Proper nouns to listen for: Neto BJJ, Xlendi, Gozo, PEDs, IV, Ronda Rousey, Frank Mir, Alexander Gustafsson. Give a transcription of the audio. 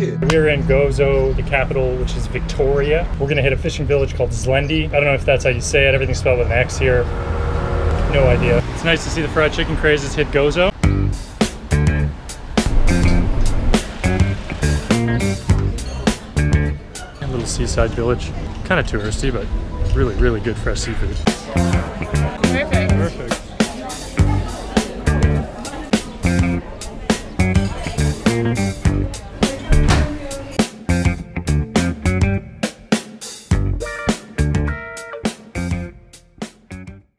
shit. We're in Gozo, the capital, which is Victoria. We're gonna hit a fishing village called Xlendi. I don't know if that's how you say it. Everything's spelled with an X here. No idea. It's nice to see the fried chicken crazes hit Gozo. A little seaside village. Kind of touristy, but really, really good fresh seafood. Perfect. Perfect.